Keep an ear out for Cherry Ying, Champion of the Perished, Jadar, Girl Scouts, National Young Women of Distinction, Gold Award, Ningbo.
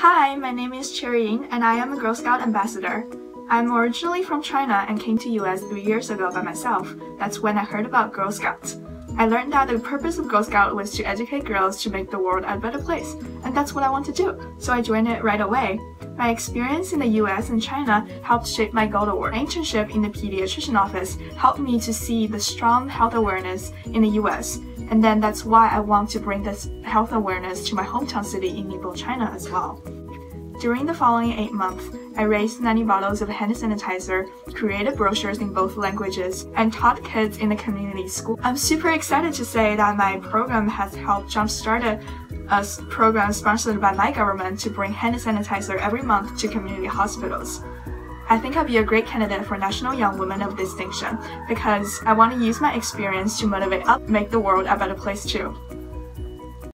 Hi, my name is Cherry Ying, and I am a Girl Scout ambassador. I'm originally from China and came to US 3 years ago by myself. That's when I heard about Girl Scouts. I learned that the purpose of Girl Scout was to educate girls to make the world a better place, and that's what I want to do, so I joined it right away. My experience in the US and China helped shape my Gold Award. My internship in the pediatrician office helped me to see the strong health awareness in the US, and then that's why I want to bring this health awareness to my hometown city in Ningbo, China as well. During the following 8 months, I raised 90 bottles of hand sanitizer, created brochures in both languages, and taught kids in the community school. I'm super excited to say that my program has helped jumpstart a program sponsored by my government to bring hand sanitizer every month to community hospitals. I think I'll be a great candidate for National Young Women of Distinction because I want to use my experience to motivate others, make the world a better place too.